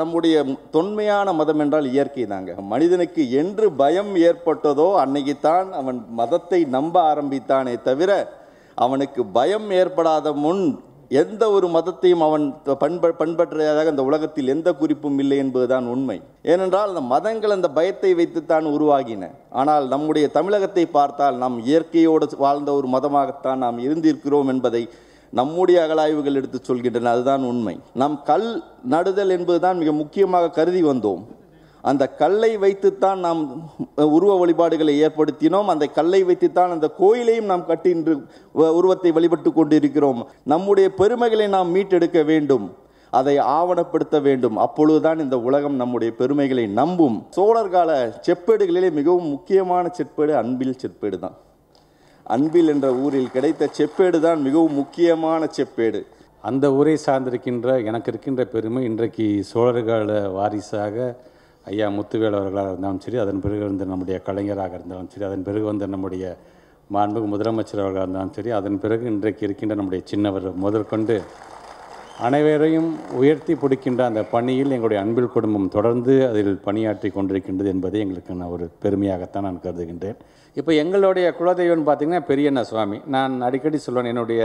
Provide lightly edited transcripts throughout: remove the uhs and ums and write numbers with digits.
நம்முடைய தொன்மையான மதம் என்றால் இயற்கை தாங்க. மனிதனுக்கு என்று பயம் ஏற்பட்டதோ அன்னைக்குத்தான் அவன் மதத்தை நம்ப ஆரம்பித்தானே தவிர, அவனுக்கு பயம் ஏற்படாத முன் எந்த ஒரு மதத்தையும் அவன் பண்பற்றதாக அந்த உலகத்தில் எந்த குறிப்பும் இல்லை என்பதுதான் உண்மை. ஏனென்றால் அந்த மதங்கள் அந்த பயத்தை வைத்துத்தான் உருவாகின. ஆனால் நம்முடைய தமிழகத்தை பார்த்தால் நாம் இயற்கையோடு வாழ்ந்த ஒரு மதமாகத்தான் நாம் இருந்திருக்கிறோம் என்பதை நம்முடைய அகலாய்வுகள் எடுத்து சொல்கின்றன. அதுதான் உண்மை. நாம் கல் நடுதல் என்பதுதான் மிக முக்கியமாக கருதி வந்தோம். அந்த கல்லை வைத்துத்தான் நாம் உருவ வழிபாடுகளை ஏற்படுத்தினோம். அந்த கல்லை வைத்துத்தான் அந்த கோயிலையும் நாம் கட்டி இன்று உருவத்தை வழிபட்டு கொண்டிருக்கிறோம். நம்முடைய பெருமைகளை நாம் மீட்டெடுக்க வேண்டும், அதை ஆவணப்படுத்த வேண்டும். அப்பொழுதுதான் இந்த உலகம் நம்முடைய பெருமைகளை நம்பும். சோழர் கால செப்பேடுகளிலே மிகவும் முக்கியமான செப்பேடு அன்பில் செப்பேடு தான். அன்பில் என்ற ஊரில் கிடைத்த செப்பேடு தான் மிகவும் முக்கியமான செப்பேடு. அந்த ஊரை சார்ந்திருக்கின்ற எனக்கு இருக்கின்ற பெருமை இன்றைக்கு சோழர்கால வாரிசாக ஐயா முத்துவேல் அவர்களாக இருந்தாலும் சரி, அதன் பிறகு இருந்த நம்முடைய கலைஞராக இருந்தாலும் சரி, அதன் பிறகு வந்த நம்முடைய மாண்புமிகு முதலமைச்சர் அவர்களாக இருந்தாலும் சரி, அதன் பிறகு இன்றைக்கு இருக்கின்ற நம்முடைய சின்னவர் முதற்கொண்டு அனைவரையும் உயர்த்தி பிடிக்கின்ற அந்த பணியில் எங்களுடைய அன்பில் குடும்பம் தொடர்ந்து அதில் பணியாற்றி கொண்டிருக்கின்றது என்பதை எங்களுக்கு நான் ஒரு பெருமையாகத்தான் நான் கருதுகின்றேன். இப்போ எங்களுடைய குலதெய்வம்னு பார்த்திங்கன்னா பெரியண்ண சுவாமி. நான் அடிக்கடி சொல்லுவேன், என்னுடைய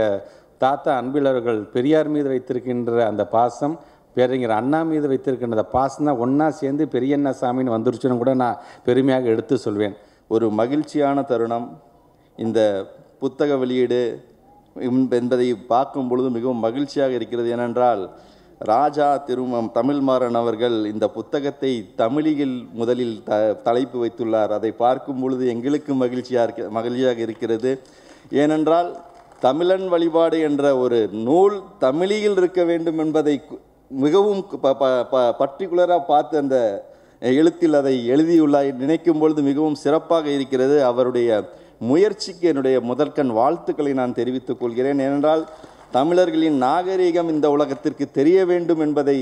தாத்தா அன்பில் அவர்கள் பெரியார் மீது வைத்திருக்கின்ற அந்த பாசம், பேரறிஞர் அண்ணா மீது வைத்திருக்கின்ற அந்த பாசம் தான் ஒன்றா சேர்ந்து பெரியண்ண சாமின்னு வந்துருச்சுன்னு கூட நான் பெருமையாக எடுத்து சொல்வேன். ஒரு மகிழ்ச்சியான தருணம். இந்த புத்தக வெளியீடு என்பதை பார்க்கும் பொழுது மிகவும் மகிழ்ச்சியாக இருக்கிறது. ஏனென்றால் ராஜா தமிழ்மாறன் அவர்கள் இந்த புத்தகத்தை தமிழில் முதலில் தலைப்பு வைத்துள்ளார். அதை பார்க்கும் பொழுது எங்களுக்கு மகிழ்ச்சியாக இருக்கிறது. ஏனென்றால் தமிழன் வழிபாடு என்ற ஒரு நூல் தமிழில் இருக்க வேண்டும் என்பதை மிகவும் பர்டிகுலராக பார்த்து அந்த எழுத்தில் அதை எழுதியுள்ளார். நினைக்கும் பொழுது மிகவும் சிறப்பாக இருக்கிறது. அவருடைய முயற்சிக்கு என்னுடைய முதற்கண் வாழ்த்துக்களை நான் தெரிவித்துக் கொள்கிறேன். ஏனென்றால் தமிழர்களின் நாகரீகம் இந்த உலகத்திற்கு தெரிய வேண்டும் என்பதை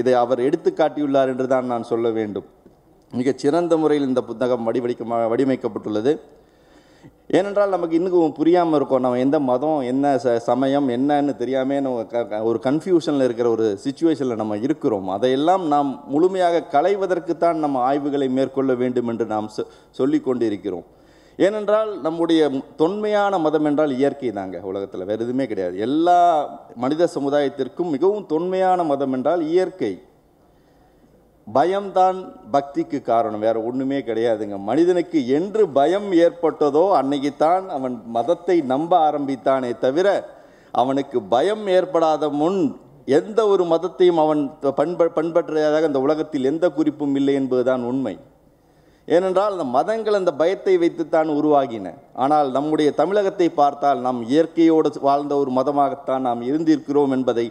இதை அவர் எடுத்து காட்டியுள்ளார் என்று தான் நான் சொல்ல வேண்டும். மிகச் சிறந்த முறையில் இந்த புத்தகம் வடிவமைக்கப்பட்டுள்ளது. ஏனென்றால் நமக்கு இன்னும் புரியாமல் இருக்கும். நம்ம எந்த மதம் என்ன சமயம் என்னன்னு தெரியாமல் ஒரு கன்ஃபியூஷனில் இருக்கிற ஒரு சிச்சுவேஷனில் நம்ம இருக்கிறோம். அதையெல்லாம் நாம் முழுமையாக களைவதற்குத்தான் நம்ம ஆய்வுகளை மேற்கொள்ள வேண்டும் என்று நாம் சொல்லி கொண்டிருக்கிறோம். ஏனென்றால் நம்முடைய தொன்மையான மதம் என்றால் இயற்கை தாங்க. உலகத்தில் வேறு எதுவுமே கிடையாது. எல்லா மனித சமுதாயத்திற்கும் மிகவும் தொன்மையான மதம் என்றால் இயற்கை. பயம்தான் பக்திக்கு காரணம், வேறு ஒன்றுமே கிடையாதுங்க. மனிதனுக்கு என்று பயம் ஏற்பட்டதோ அன்னைக்குத்தான் அவன் மதத்தை நம்ப ஆரம்பித்தானே தவிர, அவனுக்கு பயம் ஏற்படாத முன் எந்த ஒரு மதத்தையும் அவன் பண்பற்றதாக அந்த உலகத்தில் எந்த குறிப்பும் இல்லை என்பதுதான் உண்மை. ஏனென்றால் அந்த மதங்கள் அந்த பயத்தை வைத்துத்தான் உருவாகின. ஆனால் நம்முடைய தமிழகத்தை பார்த்தால் நாம் இயற்கையோடு வாழ்ந்த ஒரு மதமாகத்தான் நாம் இருந்திருக்கிறோம் என்பதை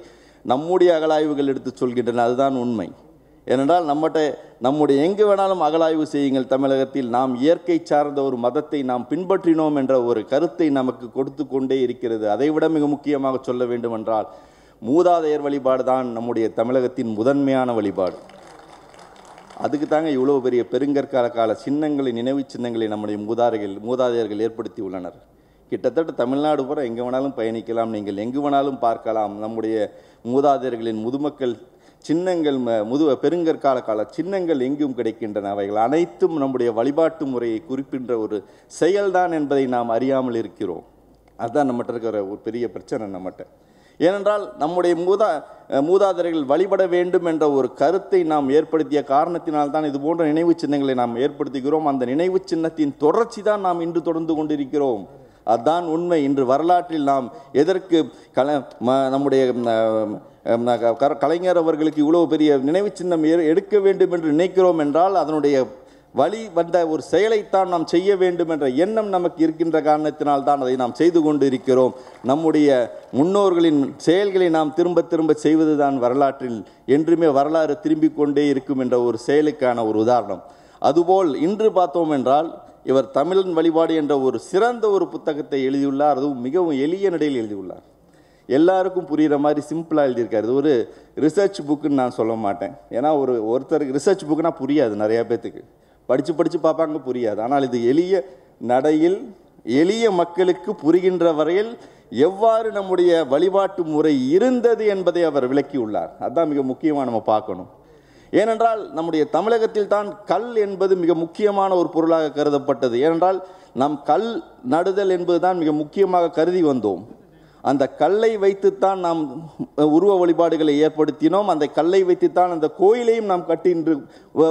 நம்முடைய அகலாய்வுகள் எடுத்து சொல்கின்றன. அதுதான் உண்மை. ஏனென்றால் நம்முடைய எங்கு வேணாலும் அகலாய்வு செய்யுங்கள். தமிழகத்தில் நாம் இயற்கை சார்ந்த ஒரு மதத்தை நாம் பின்பற்றினோம் என்ற ஒரு கருத்தை நமக்கு கொடுத்து கொண்டே இருக்கிறது. அதைவிட மிக முக்கியமாக சொல்ல வேண்டுமென்றால் மூதாதையர் வழிபாடு தான் நம்முடைய தமிழகத்தின் முதன்மையான வழிபாடு. அதுக்கு தாங்க இவ்வளோ பெரிய பெருங்கற்கால கால சின்னங்களை, நினைவு சின்னங்களை நம்முடைய மூதாதையர்கள் ஏற்படுத்தி உள்ளனர். கிட்டத்தட்ட தமிழ்நாடு பூரா எங்கே வேணாலும் பயணிக்கலாம், நீங்கள் எங்கு வேணாலும் பார்க்கலாம். நம்முடைய மூதாதையர்களின் முதுமக்கள் சின்னங்கள், பெருங்கற்கால கால சின்னங்கள் எங்கும் கிடைக்கின்றன. அவைகள் அனைத்தும் நம்முடைய வழிபாட்டு முறையை குறிப்பின்ற ஒரு செயல்தான் என்பதை நாம் அறியாமல் இருக்கிறோம். அதுதான் நம்மகிட்ட இருக்கிற ஒரு பெரிய பிரச்சனை நம்மகிட்ட. ஏனென்றால் நம்முடைய மூதாதையர்கள் வழிபட வேண்டும் என்ற ஒரு கருத்தை நாம் ஏற்படுத்திய காரணத்தினால்தான் இது போன்ற நினைவு சின்னங்களை நாம் ஏற்படுத்துகிறோம். அந்த நினைவு சின்னத்தின் தொடர்ச்சி தான் நாம் இன்று தொடர்ந்து கொண்டிருக்கிறோம். அதுதான் உண்மை. இன்று வரலாற்றில் நாம் எதற்கு நம்முடைய கலைஞர் அவர்களுக்கு இவ்வளோ பெரிய நினைவு சின்னம் எடுக்க வேண்டும் என்று நினைக்கிறோம் என்றால், அதனுடைய வழி வந்த ஒரு செயலைத்தான் நாம் செய்ய வேண்டும் என்ற எண்ணம் நமக்கு இருக்கின்ற காரணத்தினால்தான் அதை நாம் செய்து கொண்டு இருக்கிறோம். நம்முடைய முன்னோர்களின் செயல்களை நாம் திரும்ப திரும்ப செய்வது தான் வரலாற்றில் என்றுமே வரலாறு திரும்பி கொண்டே இருக்கும் என்ற ஒரு செயலுக்கான ஒரு உதாரணம். அதுபோல் இன்று பார்த்தோம் என்றால் இவர் தமிழன் வழிபாடு என்ற ஒரு சிறந்த ஒரு புத்தகத்தை எழுதியுள்ளார். அதுவும் மிகவும் எளிய நடையில் எழுதியுள்ளார். எல்லாருக்கும் புரிகிற மாதிரி சிம்பிளாக எழுதியிருக்காரு. இது ஒரு ரிசர்ச் புக்குன்னு நான் சொல்ல மாட்டேன். ஏன்னா ஒருத்தருக்கு ரிசர்ச் புக்குனால் புரியாது. நிறையா பேர்த்துக்கு படித்து பார்ப்பாங்க, புரியாது. ஆனால் இது எளிய நடையில் எளிய மக்களுக்கு புரிகின்ற வரையில் எவ்வாறு நம்முடைய வழிபாட்டு முறை இருந்தது என்பதை அவர் விளக்கியுள்ளார். அதுதான் மிக முக்கியமாக நம்ம பார்க்கணும். ஏனென்றால் நம்முடைய தமிழகத்தில் தான் கல் என்பது மிக முக்கியமான ஒரு பொருளாக கருதப்பட்டது. ஏனென்றால் நம் கல் நடுதல் என்பதுதான் மிக முக்கியமாக கருதி வந்தோம். அந்த கல்லை வைத்துத்தான் நாம் உருவ வழிபாடுகளை ஏற்படுத்தினோம். அந்த கல்லை வைத்துத்தான் அந்த கோயிலையும் நாம் கட்டின்று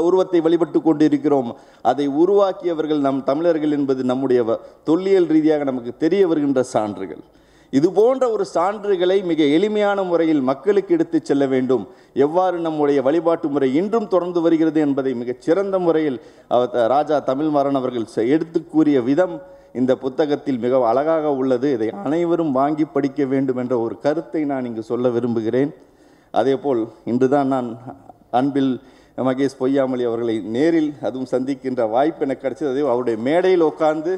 உருவத்தை வழிபட்டு கொண்டிருக்கிறோம். அதை உருவாக்கியவர்கள் நம் தமிழர்கள் என்பது நம்முடைய தொல்லியல் ரீதியாக நமக்கு தெரிய வருகின்ற சான்றுகள். இது போன்ற ஒரு சான்றுகளை மிக எளிமையான முறையில் மக்களுக்கு எடுத்துச் செல்ல வேண்டும். எவ்வாறு நம்முடைய வழிபாட்டு முறை இன்றும் தொடர்ந்து வருகிறது என்பதை மிகச் சிறந்த முறையில் ராஜா தமிழ்மாறன் அவர்கள் எடுத்து கூறிய விதம் இந்த புத்தகத்தில் மிக அழகாக உள்ளது. இதை அனைவரும் வாங்கி படிக்க வேண்டும் என்ற ஒரு கருத்தை நான் இங்கு சொல்ல விரும்புகிறேன். அதேபோல் இன்றுதான் நான் அன்பில் மகேஷ் பொய்யாமொழி அவர்களை நேரில் அதுவும் சந்திக்கின்ற வாய்ப்பு எனக்கு கிடைச்சது. அதே அவருடைய மேடையில் உட்கார்ந்து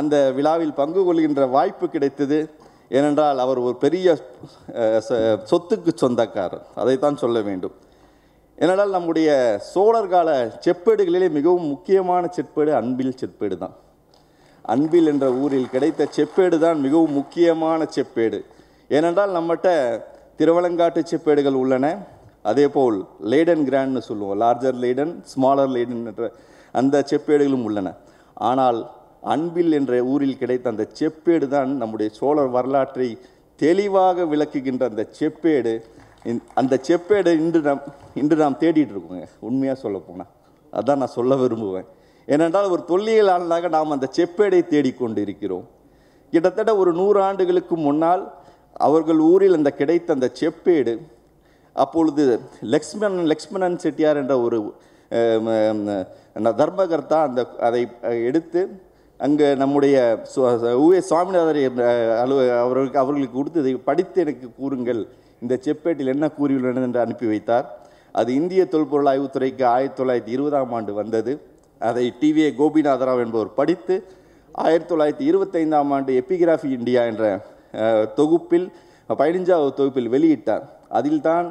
அந்த விழாவில் பங்கு கொள்கின்ற வாய்ப்பு கிடைத்தது. ஏனென்றால் அவர் ஒரு பெரிய சொத்துக்கு சொந்தக்காரர், அதைத்தான் சொல்ல வேண்டும். ஏனென்றால் நம்முடைய சோழர் கால செப்பேடுகளிலே மிகவும் முக்கியமான செப்பேடு அன்பில் செப்பேடு தான். அன்பில் என்ற ஊரில் கிடைத்த செப்பேடு தான் மிகவும் முக்கியமான செப்பேடு. ஏனென்றால் நம்மகிட்ட திருவலங்காட்டு செப்பேடுகள் உள்ளன. அதேபோல் லேடன் கிராண்ட்னு சொல்லுவோம், லார்ஜர் லேடன் ஸ்மாலர் லேடன் என்ற அந்த செப்பேடுகளும் உள்ளன. ஆனால் அன்பில் என்ற ஊரில் கிடைத்த அந்த செப்பேடு தான் நம்முடைய சோழர் வரலாற்றை தெளிவாக விளக்குகின்ற அந்த செப்பேடு. அந்த செப்பேடு இன்று நாம் தேடிட்டு இருக்கோங்க. உண்மையாக சொல்ல போனால் அதான் நான் சொல்ல விரும்புவேன். ஏனென்றால் ஒரு தொல்லியலாளராக நாம் அந்த செப்பேடை தேடிக்கொண்டு இருக்கிறோம். கிட்டத்தட்ட ஒரு 100 ஆண்டுகளுக்கு முன்னால் அவர்கள் ஊரில் அந்த கிடைத்த அந்த செப்பேடு, அப்பொழுது லக்ஷ்மணன் செட்டியார் என்ற ஒரு தர்மகர்த்தா அந்த அதை எடுத்து அங்கே நம்முடைய சுவாமிநாதர் அவர்களுக்கு கொடுத்து இதை படித்து எனக்கு கூறுங்கள், இந்த செப்பேட்டில் என்ன கூறியுள்ளன என்று அனுப்பி வைத்தார். அது இந்திய தொல்பொருள் ஆய்வுத்துறைக்கு 1920ஆம் ஆண்டு வந்தது. அதை டிவிஏ கோபிநாதராவ் என்பவர் படித்து 1925ஆம் ஆண்டு எபிகிராஃபி இந்தியா என்ற தொகுப்பில் 15வது தொகுப்பில் வெளியிட்டார். அதில்தான்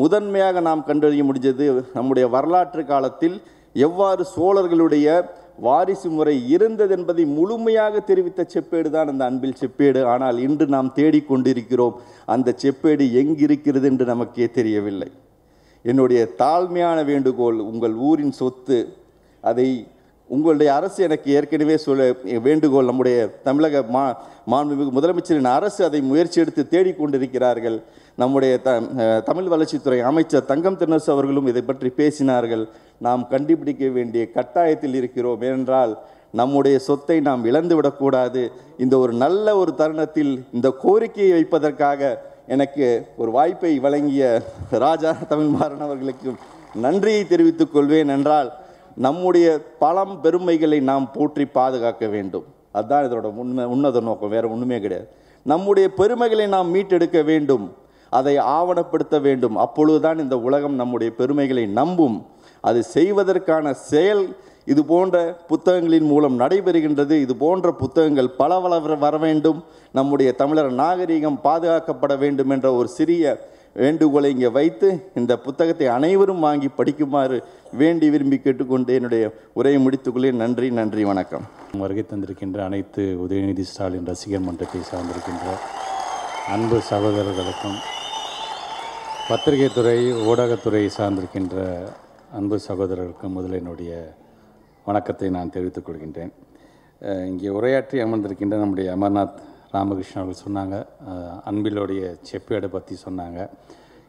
முதன்மையாக நாம் கண்டறிய முடிஞ்சது நம்முடைய வரலாற்று காலத்தில் எவ்வாறு சோழர்களுடைய வாரிசு முறை இருந்தது என்பதை முழுமையாக தெரிவித்த செப்பேடு தான் அந்த அன்பில் செப்பேடு. ஆனால் இன்று நாம் தேடிக்கொண்டிருக்கிறோம், அந்த செப்பேடு எங்கிருக்கிறது என்று நமக்கே தெரியவில்லை. என்னுடைய தாழ்மையான வேண்டுகோள், உங்கள் ஊரின் சொத்து, அதை உங்களுடைய அரசு எனக்கு ஏற்கனவே வேண்டுகோள், நம்முடைய தமிழக மாண்புமிகு முதலமைச்சரின் அரசு அதை முயற்சி எடுத்து தேடிக்கொண்டிருக்கிறார்கள். நம்முடைய தமிழ் வளர்ச்சித்துறை அமைச்சர் தங்கம் தென்னரசு அவர்களும் இதை பற்றி பேசினார்கள். நாம் கண்டுபிடிக்க வேண்டிய கட்டாயத்தில் இருக்கிறோம். ஏனென்றால் நம்முடைய சொத்தை நாம் இழந்துவிடக்கூடாது. இந்த ஒரு நல்ல ஒரு தருணத்தில் இந்த கோரிக்கையை வைப்பதற்காக எனக்கு ஒரு வாய்ப்பை வழங்கிய ராஜா தமிழ்மாறன் அவர்களுக்கு நன்றியை தெரிவித்துக் கொள்வேன். என்றால் நம்முடைய பழம் பெருமைகளை நாம் போற்றி பாதுகாக்க வேண்டும். அதுதான் இதோட உன்னத நோக்கம், வேறு ஒன்றுமே கிடையாது. நம்முடைய பெருமைகளை நாம் மீட்டெடுக்க வேண்டும், அதை ஆவணப்படுத்த வேண்டும். அப்பொழுதுதான் இந்த உலகம் நம்முடைய பெருமைகளை நம்பும். அது செய்வதற்கான செயல் இது போன்ற புத்தகங்களின் மூலம் நடைபெறுகின்றது. இது போன்ற புத்தகங்கள் பல வர வேண்டும். நம்முடைய தமிழர் நாகரிகம் பாதுகாக்கப்பட வேண்டும் என்ற ஒரு சிறிய வேண்டுகோளை இங்கே வைத்து இந்த புத்தகத்தை அனைவரும் வாங்கி படிக்குமாறு வேண்டி விரும்பி கேட்டுக்கொண்டு என்னுடைய உரையை முடித்துக்கொள்ளே. நன்றி வணக்கம். வருகை தந்திருக்கின்ற அனைத்து உதயநிதி ஸ்டாலின் ரசிகர் மன்றத்தை சார்ந்திருக்கின்ற அன்பு சகோதரர்களுக்கும், பத்திரிகைத்துறை ஊடகத்துறை சார்ந்திருக்கின்ற அன்பு சகோதரர்களுக்கும் முதலில் என்னுடைய வணக்கத்தை நான் தெரிவித்துக் கொள்கின்றேன். இங்கே உரையாற்றி அமர்ந்திருக்கின்ற நம்முடைய அமர்நாத் ராமகிருஷ்ணன் அவர்கள் சொன்னாங்க, அன்பிலோடைய செப்பேடை பற்றி சொன்னாங்க.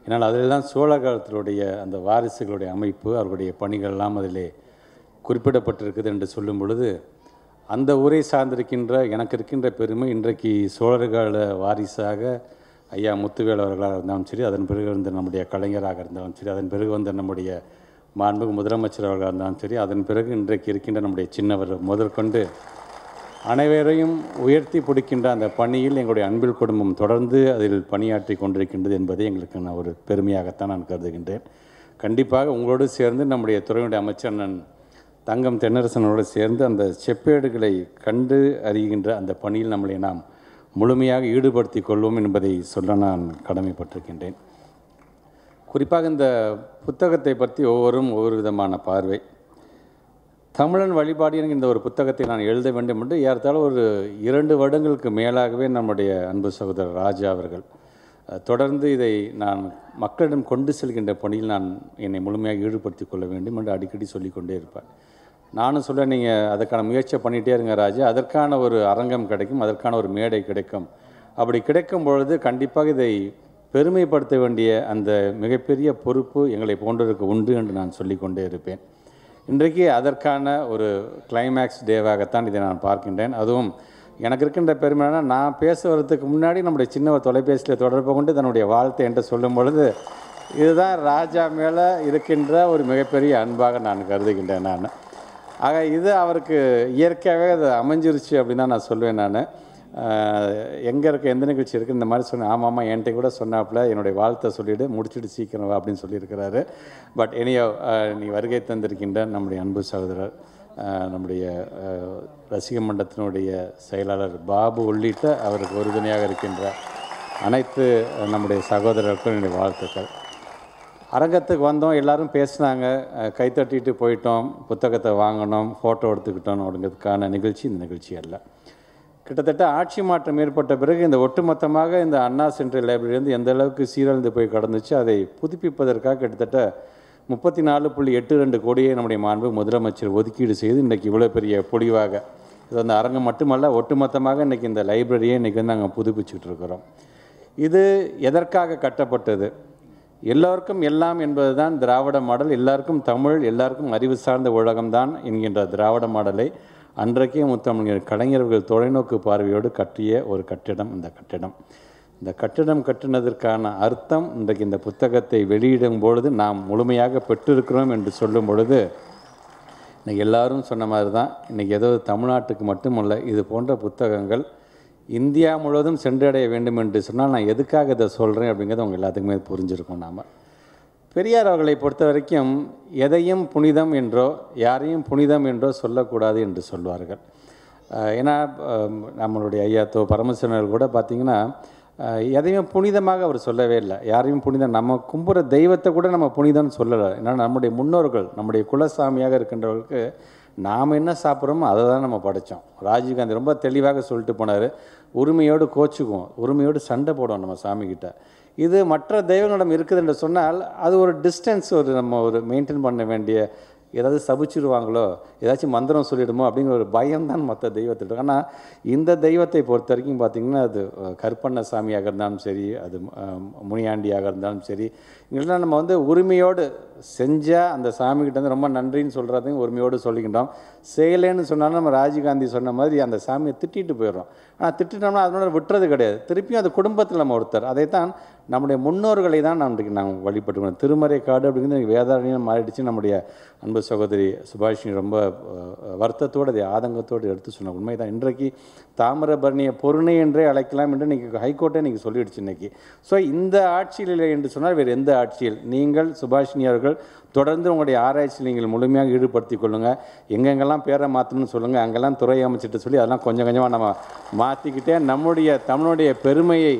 ஏன்னால் அதில் தான் சோழ காலத்தினுடைய அந்த வாரிசுகளுடைய அமைப்பு, அவர்களுடைய பணிகள்லாம் அதிலே குறிப்பிடப்பட்டிருக்குது என்று சொல்லும் பொழுது, அந்த ஊரை சார்ந்திருக்கின்ற எனக்கு இருக்கின்ற பெருமை இன்றைக்கு சோழர்கால வாரிசாக ஐயா முத்துவேல் அவர்களாக இருந்தாலும் சரி, அதன் பிறகு இருந்த நம்முடைய கலைஞராக இருந்தாலும் சரி, அதன் பிறகு வந்த நம்முடைய மாண்புமிகு முதலமைச்சர் அவர்களாக இருந்தாலும் சரி, அதன் பிறகு இன்றைக்கு இருக்கின்ற நம்முடைய சின்னவர் முதற்கொண்டு அனைவரையும் உயர்த்தி பிடிக்கின்ற அந்த பணியில் எங்களுடைய அன்பில் குடும்பம் தொடர்ந்து அதில் பணியாற்றி கொண்டிருக்கின்றது என்பதை எங்களுக்கு நான் ஒரு பெருமையாகத்தான் நான் கருதுகின்றேன். கண்டிப்பாக உங்களோடு சேர்ந்து நம்முடைய துறையினுடைய அமைச்சர் நான் தங்கம் தென்னரசனோடு சேர்ந்து அந்த செப்பேடுகளை கண்டு அறிகின்ற அந்த பணியில் நம்மளை நாம் முழுமையாக ஈடுபடுத்தி கொள்வோம் என்பதை சொல்ல நான் கடமைப்பட்டிருக்கின்றேன். குறிப்பாக இந்த புத்தகத்தை பற்றி ஒவ்வொருவரும் ஒவ்வொரு விதமான பார்வை. தமிழன் வழிபாடு என்கின்ற ஒரு புத்தகத்தை நான் எழுத வேண்டும் என்று ஏறத்தாழ ஒரு 2 வருடங்களுக்கு மேலாகவே நம்முடைய அன்பு சகோதரர் ராஜா அவர்கள் தொடர்ந்து இதை நான் மக்களிடம் கொண்டு செல்கின்ற பணியில் நான் என்னை முழுமையாக ஈடுபடுத்திக் கொள்ள வேண்டும் என்று அடிக்கடி சொல்லிக்கொண்டே இருப்பேன். நானும் சொல்ல நீங்கள் அதற்கான முயற்சியை பண்ணிகிட்டே இருங்க ராஜா, அதற்கான ஒரு அரங்கம் கிடைக்கும், அதற்கான ஒரு மேடை கிடைக்கும். அப்படி கிடைக்கும் பொழுது கண்டிப்பாக இதை பெருமைப்படுத்த வேண்டிய அந்த மிகப்பெரிய பொறுப்பு எங்களை போன்றவருக்கு உண்டு என்று நான் சொல்லிக்கொண்டே இருப்பேன். இன்றைக்கு அதற்கான ஒரு கிளைமேக்ஸ் டேவாகத்தான் இதை நான் பார்க்கின்றேன். அதுவும் எனக்கு இருக்கின்ற பெருமைனா, நான் பேச வர்றதுக்கு முன்னாடி நம்முடைய சின்ன ஒரு தொலைபேசியில் தொடர்பு கொண்டு தன்னுடைய வாழ்த்தை என்று சொல்லும் பொழுது, இதுதான் ராஜா மேலே இருக்கின்ற ஒரு மிகப்பெரிய அன்பாக நான் கருதுகின்றேன். நான் ஆக இது அவருக்கு இயற்கையாகவே அது அமைஞ்சிருச்சு அப்படின்னு தான் நான் சொல்லுவேன். நான் எங்கே இருக்க எந்த நிகழ்ச்சி இருக்குது இந்த மாதிரி சொன்னேன். ஆமாம், என்கிட்ட கூட சொன்னாப்புல என்னுடைய வாழ்த்தை சொல்லிவிட்டு முடிச்சுட்டு சீக்கிரம் அப்படின்னு சொல்லியிருக்கிறாரு. பட் இனியோ நீ வருகை தந்திருக்கின்ற நம்முடைய அன்பு சகோதரர், நம்முடைய ரசிக மன்றத்தினுடைய செயலாளர் பாபு உள்ளிட்ட அவருக்கு உறுதுணையாக இருக்கின்ற அனைத்து நம்முடைய சகோதரருக்கும் என்னுடைய வாழ்த்துக்கள். அரங்கத்துக்கு வந்தோம், எல்லோரும் பேசினாங்க, கைத்தட்டிட்டு போயிட்டோம், புத்தகத்தை வாங்கினோம், ஃபோட்டோ எடுத்துக்கிட்டோம். அப்படிங்கிறதுக்கான நிகழ்ச்சி இந்த நிகழ்ச்சி அல்ல. கிட்டத்தட்ட ஆட்சி மாற்றம் ஏற்பட்ட பிறகு இந்த ஒட்டுமொத்தமாக இந்த அண்ணா சென்ட்ரல் லைப்ரரியிலேருந்து எந்த அளவுக்கு சீரழிந்து போய் கடந்துச்சு, அதை புதுப்பிப்பதற்காக கிட்டத்தட்ட 34.82 கோடியை நம்முடைய மாண்பு முதலமைச்சர் ஒதுக்கீடு செய்து இன்றைக்கி இவ்வளோ பெரிய பொலிவாக இது அந்த அரங்கம் மட்டுமல்ல ஒட்டுமொத்தமாக இன்றைக்கி இந்த லைப்ரரியை இன்றைக்கி வந்து நாங்கள் புதுப்பிச்சுட்டு இருக்கிறோம். இது எதற்காக கட்டப்பட்டது? எல்லோருக்கும் எல்லாம் என்பது தான் திராவிட மாடல். எல்லாருக்கும் தமிழ், எல்லாருக்கும் அறிவு சார்ந்த உலகம்தான் என்கின்ற திராவிட மாடலை அன்றைக்கே முத்தமிழ் கலைஞர்கள் தொலைநோக்கு பார்வையோடு கட்டிய ஒரு கட்டிடம் இந்த கட்டிடம். இந்த கட்டிடம் கட்டினதற்கான அர்த்தம் இன்றைக்கு இந்த புத்தகத்தை வெளியிடும் பொழுது நாம் முழுமையாக பெற்றிருக்கிறோம் என்று சொல்லும் பொழுது, இன்றைக்கி எல்லோரும் சொன்ன மாதிரி தான், இன்றைக்கி ஏதோ தமிழ்நாட்டுக்கு மட்டுமல்ல இது போன்ற புத்தகங்கள் இந்தியா முழுவதும் சென்றடைய வேண்டும் என்று சொன்னால் நான் எதுக்காக இதை சொல்கிறேன் அப்படிங்கிறது அவங்க எல்லாத்துக்குமே புரிஞ்சுருக்கோம். நாம் பெரியார் அவர்களை பொறுத்த வரைக்கும் எதையும் புனிதம் என்றோ யாரையும் புனிதம் என்றோ சொல்லக்கூடாது என்று சொல்வார்கள். ஏன்னா நம்மளுடைய ஐயா தோ பரமசிவன் கூட பார்த்திங்கன்னா எதையும் புனிதமாக அவர் சொல்லவே இல்லை, யாரையும் புனிதம். நம்ம கும்புற தெய்வத்தை கூட நம்ம புனிதம்னு சொல்லலை. ஏன்னா நம்முடைய முன்னோர்கள், நம்முடைய குலசாமியாக இருக்கின்றவர்களுக்கு நாம் என்ன சாப்பிட்றோமோ அதை தான் நம்ம படைத்தோம். ராஜீவ்காந்தி ரொம்ப தெளிவாக சொல்லிட்டு போனார், உரிமையோடு கோச்சுக்குவோம், உரிமையோடு சண்டை போடுவோம் நம்ம சாமிக்கிட்ட. இது மற்ற தெய்வங்களிடம் இருக்குது என்று சொன்னால் அது ஒரு டிஸ்டன்ஸ், ஒரு நம்ம ஒரு மெயின்டைன் பண்ண வேண்டிய, ஏதாவது சபிச்சிடுவாங்களோ, ஏதாச்சும் மந்திரம் சொல்லிடுமோ அப்படிங்கிற ஒரு பயம்தான் மற்ற தெய்வத்திட்ட. ஆனால் இந்த தெய்வத்தை பொறுத்த வரைக்கும் பார்த்திங்கன்னா, அது கருப்பண்ண சாமியாக இருந்தாலும் சரி, அது முனியாண்டியாக இருந்தாலும் சரி, இங்கெல்லாம் நம்ம வந்து உரிமையோடு செஞ்சால் அந்த சாமிக்கிட்ட வந்து ரொம்ப நன்றின்னு சொல்கிறதையும் உரிமையோடு சொல்லிக்கிட்டோம். செய்யலைன்னு சொன்னாலும் நம்ம ராஜீவ்காந்தி சொன்ன மாதிரி அந்த சாமியை திட்டிகிட்டு போயிடுறோம். ஆனால் திட்டினோம்னா அதனோட விட்டுறது கிடையாது, திருப்பியும் அது குடும்பத்தில் நம்ம ஒருத்தர். அதைத்தான் நம்முடைய முன்னோர்களை தான் நம்மளுக்கு நாங்கள் வழிபட்டுக்கணும். திருமறைக்காடு அப்படிங்கிறது வேதாரண்யம் மாறிடுச்சு. நம்முடைய அன்பு சகோதரி சுபாஷினி ரொம்ப வருத்தத்தோடு அதை ஆதங்கத்தோடு எடுத்து சொன்ன உண்மைதான். இன்றைக்கு தாமிரபரணியை பொருணை என்றே அழைக்கலாம் என்று இன்றைக்கி ஹைகோர்ட்டை இன்றைக்கி சொல்லிடுச்சு இன்றைக்கி. ஸோ இந்த ஆட்சியில் இல்லை என்று சொன்னால் வேறு எந்த ஆட்சியில் நீங்கள் சுபாஷினி அவர்கள் தொடர்ந்து உங்களுடைய ஆராய்ச்சியில் நீங்கள் முழுமையாக ஈடுபடுத்திக் கொள்ளுங்கள். எங்கெங்கெல்லாம் பேரை மாற்றணும்னு சொல்லுங்கள், அங்கெல்லாம் துறை அமைச்சிட்டு சொல்லி அதெல்லாம் கொஞ்சம் கொஞ்சமாக நம்ம மாற்றிக்கிட்டே நம்முடைய தமிழுடைய பெருமையை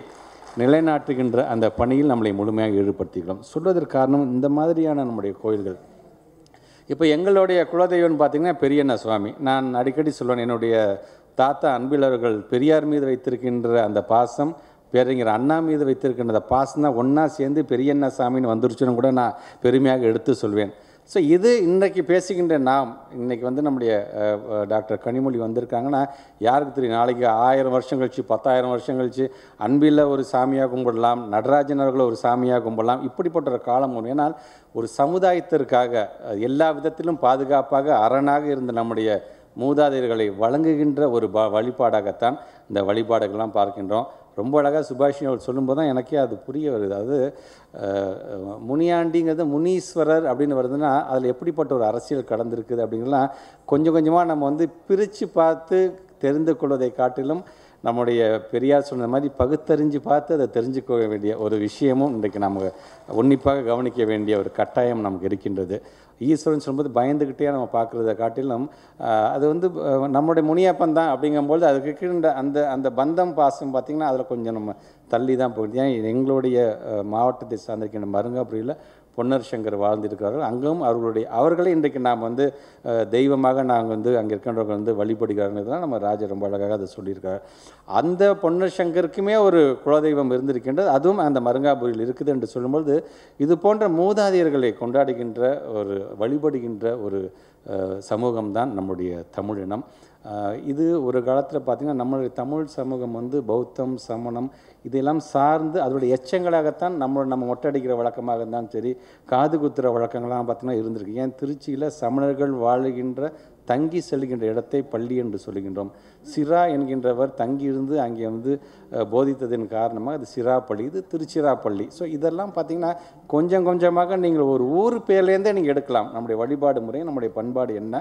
நிலைநாட்டுகின்ற அந்த பணியில் நம்மளை முழுமையாக ஈடுபடுத்திக்கிறோம். சொல்வதற்கு காரணம், இந்த மாதிரியான நம்முடைய கோயில்கள் இப்போ எங்களுடைய குலதெய்வம்னு பார்த்திங்கன்னா பெரியண்ண சுவாமி. நான் அடிக்கடி சொல்லுவேன், என்னுடைய தாத்தா அன்பிலவர்கள் பெரியார் மீது வைத்திருக்கின்ற அந்த பாசம், பேரறிஞர் அண்ணா மீது வைத்திருக்கின்ற அந்த பாசம் தான் ஒன்றா சேர்ந்து பெரியண்ண சாமின்னு வந்துருச்சுன்னு கூட நான் பெருமையாக எடுத்து சொல்வேன். ஸோ இது இன்றைக்கி பேசுகின்ற நாம், இன்றைக்கி வந்து நம்முடைய டாக்டர் கனிமொழி வந்திருக்காங்கன்னா யாருக்கு தெரியும், நாளைக்கு 1000 வருஷம் கழிச்சு 10,000 வருஷம் கழிச்சு அன்பில் ஒரு சாமியாக கும்பிடலாம், நடராஜன் அவர்களை ஒரு சாமியாக கும்பிடலாம். இப்படிப்பட்ட ஒரு காலம் ஒன்று. ஏன்னால் ஒரு சமுதாயத்திற்காக எல்லா விதத்திலும் பாதுகாப்பாக அரணாக இருந்த நம்முடைய மூதாதையர்களை வழங்குகின்ற ஒரு வழிபாடாகத்தான் இந்த வழிபாடுகள்லாம் பார்க்கின்றோம். ரொம்ப அழகாக சுபாஷினி அவர் சொல்லும்போது தான் எனக்கே அது புரிய வருது. அது முனியாண்டிங்கிறது முனீஸ்வரர் அப்படின்னு வருதுன்னா அதில் எப்படிப்பட்ட ஒரு அரசியல் கடந்திருக்குது அப்படிங்கலாம் கொஞ்சம் கொஞ்சமாக நம்ம வந்து பிரித்து பார்த்து தெரிந்து கொள்வதை காட்டிலும் நம்முடைய பெரியார் சொன்ன மாதிரி பகுத்தறிஞ்சு பார்த்து அதை தெரிஞ்சுக்க வேண்டிய ஒரு விஷயமும் இன்றைக்கு நாம் உன்னிப்பாக கவனிக்க வேண்டிய ஒரு கட்டாயம் நமக்கு இருக்கின்றது. ஈஸ்வரன் சொல்லும்போது பயந்துக்கிட்டே நம்ம பார்க்குறத காட்டிலும் அது வந்து நம்மளுடைய முனியப்பன் தான் அப்படிங்கும்போது அதுக்கு கீழே அந்த அந்த பந்தம் பாசம் பார்த்திங்கன்னா அதில் கொஞ்சம் நம்ம தள்ளி தான் போயிடுது. ஏன் எங்களுடைய மாவட்டத்தை சார்ந்திருக்கின்ற மருங்காபுரியில் பொன்னர் சங்கர் வாழ்ந்திருக்கிறார்கள். அங்கும் அவர்களை இன்றைக்கு நாம் வந்து தெய்வமாக நாங்கள் வந்து அங்கே இருக்கின்றவர்கள் வந்து வழிபடுகிறார்கள். நம்ம ராஜா ரொம்ப அழகாக அதை சொல்லியிருக்கார். அந்த பொன்னர் சங்கருக்குமே ஒரு குலதெய்வம் இருந்திருக்கின்றது, அதுவும் அந்த மருங்காபுரியில் இருக்குது என்று சொல்லும்பொழுது இது போன்ற மூதாதையர்களை கொண்டாடுகின்ற ஒரு வழிபடுகின்ற ஒரு சமூகம்தான் நம்முடைய தமிழினம். இது ஒரு காலத்தில் பார்த்திங்கன்னா நம்மளுடைய தமிழ் சமூகம் வந்து பௌத்தம் சமணம் இதெல்லாம் சார்ந்து அதோடைய எச்சங்களாகத்தான் நம்ம மொட்டடிக்கிற வழக்கமாக இருந்தாலும் சரி காது குத்துற வழக்கங்கள்லாம் பார்த்திங்கன்னா இருந்திருக்கு. ஏன் திருச்சியில் சமணர்கள் வாழுகின்ற தங்கி செல்கின்ற இடத்தை பள்ளி என்று சொல்கின்றோம். சிரா என்கின்றவர் தங்கியிருந்து அங்கே வந்து போதித்ததின் காரணமாக அது சிரா பள்ளி, இது திருச்சிராப்பள்ளி. ஸோ இதெல்லாம் பார்த்திங்கன்னா கொஞ்சம் கொஞ்சமாக நீங்கள் ஒரு ஊர் பேர்லேருந்தே நீங்கள் எடுக்கலாம். நம்முடைய வழிபாடு முறை, நம்முடைய பண்பாடு என்ன,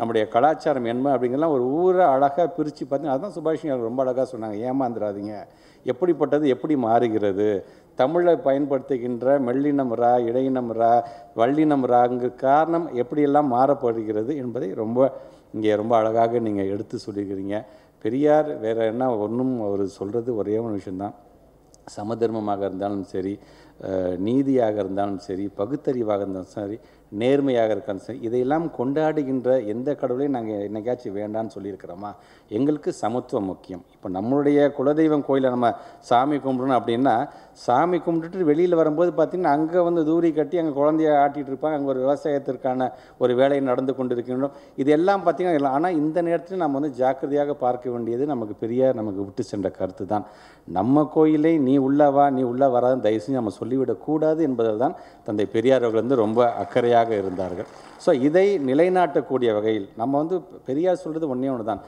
நம்முடைய கலாச்சாரம் என்ன அப்படிங்கலாம் ஒரு ஊரை அழகாக பிரித்து பார்த்திங்கன்னா அதுதான் சுபாஷினி ரொம்ப அழகாக சொன்னாங்க, ஏமாந்துடாதீங்க, எப்படிப்பட்டது எப்படி மாறுகிறது. தமிழை பயன்படுத்துகின்ற மெல்லினம் ரா இடையினம் ரா வள்ளினம் ராங்கு காரணம் எப்படியெல்லாம் மாறப்படுகிறது என்பதை ரொம்ப இங்கே ரொம்ப அழகாக நீங்கள் எடுத்து சொல்லிக்கிறீங்க. பெரியார் வேறு என்ன ஒன்றும் அவர் சொல்கிறது ஒரே ஒரு விஷயந்தான், சமதர்மமாக இருந்தாலும் சரி நீதியாக இருந்தாலும் சரி பகுத்தறிவாக இருந்தாலும் சரி நேர்மையாக இருக்கான்னு சரி இதையெல்லாம் கொண்டாடுகின்ற எந்த கடவுளையும் நாங்கள் என்னைக்காச்சும் வேண்டான்னு சொல்லியிருக்கிறோமா? எங்களுக்கு சமத்துவம் முக்கியம். இப்போ நம்மளுடைய குலதெய்வம் கோயிலை நம்ம சாமி கும்பிடணும் அப்படின்னா சாமி கும்பிட்டுட்டு வெளியில் வரும்போது பார்த்திங்கன்னா அங்கே வந்து தூரி கட்டி அங்கே குழந்தைய ஆட்டிகிட்டு இருப்பாங்க, அங்கே ஒரு விவசாயத்திற்கான ஒரு வேலையை நடந்து கொண்டு இருக்கின்றோம். இது எல்லாம் பார்த்திங்கன்னா ஆனால் இந்த நேரத்தில் நம்ம வந்து ஜாக்கிரதையாக பார்க்க வேண்டியது நமக்கு பெரியார் நமக்கு விட்டு சென்ற கருத்து தான். நம்ம கோயிலை நீ உள்ளவா நீ உள்ள வராதுன்னு தயவு செஞ்சு நம்ம சொல்லிவிடக்கூடாது என்பதில் தான் தந்தை பெரியார் அவர்கள் வந்து ரொம்ப அக்கறையாக இருந்தார்கள். ஸோ இதை நிலைநாட்டக்கூடிய வகையில் நம்ம வந்து பெரியார் சொல்கிறது ஒன்றே ஒன்று தான்,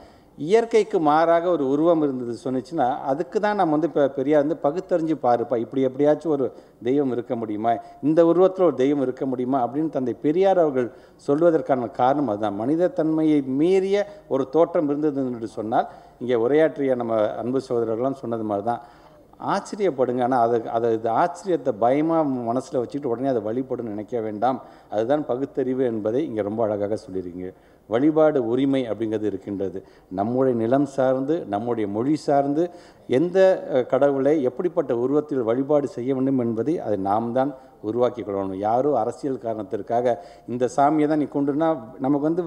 இயற்கைக்கு மாறாக ஒரு உருவம் இருந்தது சொன்னிச்சுன்னா அதுக்கு தான் நம்ம வந்து இப்போ பெரியார் வந்து பகுத்தறிஞ்சு பாருப்பா, இப்படி எப்படியாச்சும் ஒரு தெய்வம் இருக்க முடியுமா, இந்த உருவத்தில் ஒரு தெய்வம் இருக்க முடியுமா அப்படின்னு தந்தை பெரியார் அவர்கள் சொல்வதற்கான காரணம் அதுதான். மனித தன்மையை மீறிய ஒரு தோற்றம் இருந்தது என்று சொன்னால் இங்கே உரையாற்றிய நம்ம அன்பு சகோதரர்கள்லாம் சொன்னது மாதிரி தான் ஆச்சரியப்படுங்க, ஆனால் அது ஆச்சரியத்தை பயமாக மனசில் வச்சுக்கிட்டு உடனே அதை வழிபடும் நினைக்க வேண்டாம். அதுதான் பகுத்தறிவு என்பதை இங்கே ரொம்ப அழகாக சொல்லியிருக்கீங்க. வழிபாடு உரிமை அப்படிங்கிறது இருக்கின்றது. நம்முடைய நிலம் சார்ந்து நம்முடைய மொழி சார்ந்து எந்த கடவுளை எப்படிப்பட்ட உருவத்தில் வழிபாடு செய்ய வேண்டும் என்பதை அதை நாம் தான் உருவாக்கி கொள்ளணும். யாரோ அரசியல் காரணத்திற்காக இந்த சாமியை தான் நீ கொண்டுனா நமக்கு வந்து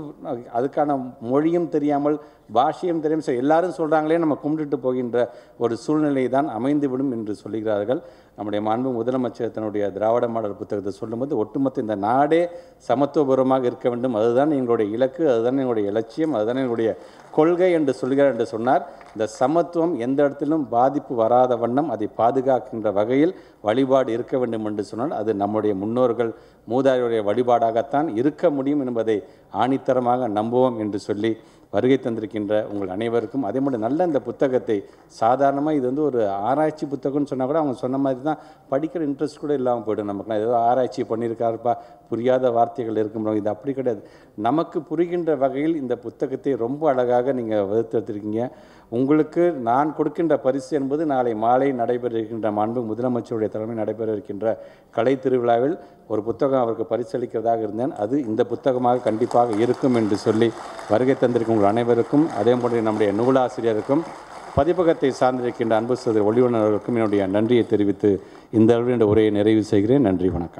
அதுக்கான மொழியும் தெரியாமல் பாஷையும் தெரியாமல் சரி எல்லாரும் சொல்கிறாங்களே நம்ம கும்பிட்டுட்டு போகின்ற ஒரு சூழ்நிலை தான் அமைந்துவிடும் என்று சொல்கிறார்கள். நம்முடைய மாண்பு முதலமைச்சர் தன்னுடைய திராவிட மாடல் புத்தகத்தை சொல்லும்போது ஒட்டுமொத்த இந்த நாடே சமத்துவபூர்வமாக இருக்க வேண்டும், அதுதான் எங்களுடைய இலக்கு, அதுதான் எங்களுடைய இலட்சியம், அதுதான் எங்களுடைய கொள்கை என்று சொல்கிறார் என்று சொன்னார். இந்த சமத்துவம் எந்த இடத்திலும் பாதிப்பு வராத வண்ணம் அதை பாதுகாக்கின்ற வகையில் வழிபாடு இருக்க வேண்டும் என்று சொன்னால் அது நம்முடைய முன்னோர்கள் மூதாதையருடைய வழிபாடாகத்தான் இருக்க முடியும் என்பதை ஆணித்தரமாக நம்புவோம் என்று சொல்லி வருகை தந்திருக்கின்ற உங்கள் அனைவருக்கும் அதே மாதிரி நல்ல இந்த புத்தகத்தை சாதாரணமாக இது வந்து ஒரு ஆராய்ச்சி புத்தகம்னு சொன்னால் கூட அவங்க சொன்ன மாதிரி தான் படிக்கிற இன்ட்ரெஸ்ட் கூட இல்லாமல் போய்டும். நமக்குலாம் ஏதோ ஆராய்ச்சி பண்ணியிருக்காருப்பா புரியாத வார்த்தைகள் இருக்கும்போது இது அப்படி கிடையாது, நமக்கு புரிகின்ற வகையில் இந்த புத்தகத்தை ரொம்ப அழகாக நீங்கள் வகுத்தெடுத்திருக்கீங்க. உங்களுக்கு நான் கொடுக்கின்ற பரிசு என்பது நாளை மாலை நடைபெற இருக்கின்ற மாண்பு முதலமைச்சருடைய தலைமை நடைபெற இருக்கின்ற கலை திருவிழாவில் ஒரு புத்தகம் அவருக்கு பரிசளிக்கிறதாக இருந்தேன், அது இந்த புத்தகமாக கண்டிப்பாக இருக்கும் என்று சொல்லி வருகை தந்திருக்கும் உங்கள் அனைவருக்கும் அதே போன்ற நம்முடைய நூலாசிரியருக்கும் பதிப்பகத்தை சார்ந்திருக்கின்ற அன்பு சகோதரர் ஒளிவணர்களுக்கும் என்னுடைய நன்றியை தெரிவித்து இந்த அளவில் உரையை நிறைவு செய்கிறேன். நன்றி, வணக்கம்.